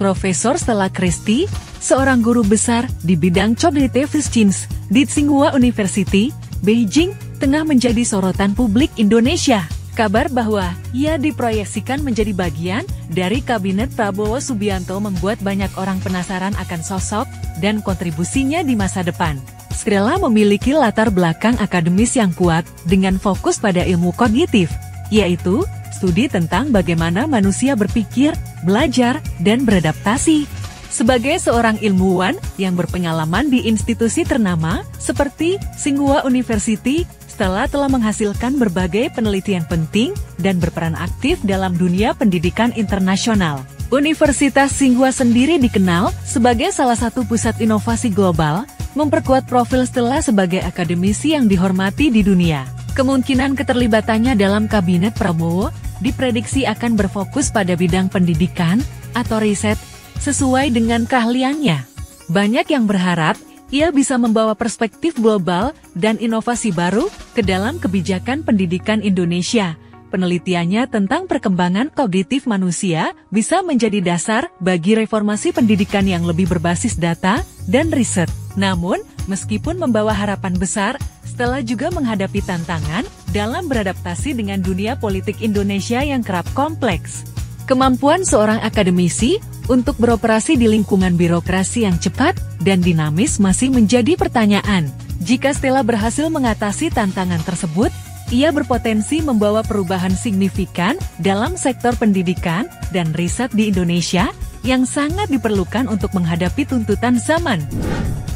Profesor Stella Christie, seorang guru besar di bidang Cognitive Science di Tsinghua University, Beijing, tengah menjadi sorotan publik Indonesia. Kabar bahwa ia diproyeksikan menjadi bagian dari Kabinet Prabowo Subianto membuat banyak orang penasaran akan sosok dan kontribusinya di masa depan. Stella memiliki latar belakang akademis yang kuat dengan fokus pada ilmu kognitif, yaitu studi tentang bagaimana manusia berpikir, belajar, dan beradaptasi. Sebagai seorang ilmuwan yang berpengalaman di institusi ternama seperti Tsinghua University, Stella telah menghasilkan berbagai penelitian penting dan berperan aktif dalam dunia pendidikan internasional. Universitas Tsinghua sendiri dikenal sebagai salah satu pusat inovasi global, memperkuat profil Stella sebagai akademisi yang dihormati di dunia. Kemungkinan keterlibatannya dalam Kabinet Prabowo diprediksi akan berfokus pada bidang pendidikan atau riset, sesuai dengan keahliannya. Banyak yang berharap ia bisa membawa perspektif global dan inovasi baru ke dalam kebijakan pendidikan Indonesia. Penelitiannya tentang perkembangan kognitif manusia bisa menjadi dasar bagi reformasi pendidikan yang lebih berbasis data dan riset. Namun, meskipun membawa harapan besar, Stella juga menghadapi tantangan dalam beradaptasi dengan dunia politik Indonesia yang kerap kompleks. Kemampuan seorang akademisi untuk beroperasi di lingkungan birokrasi yang cepat dan dinamis masih menjadi pertanyaan. Jika Stella berhasil mengatasi tantangan tersebut, ia berpotensi membawa perubahan signifikan dalam sektor pendidikan dan riset di Indonesia yang sangat diperlukan untuk menghadapi tuntutan zaman.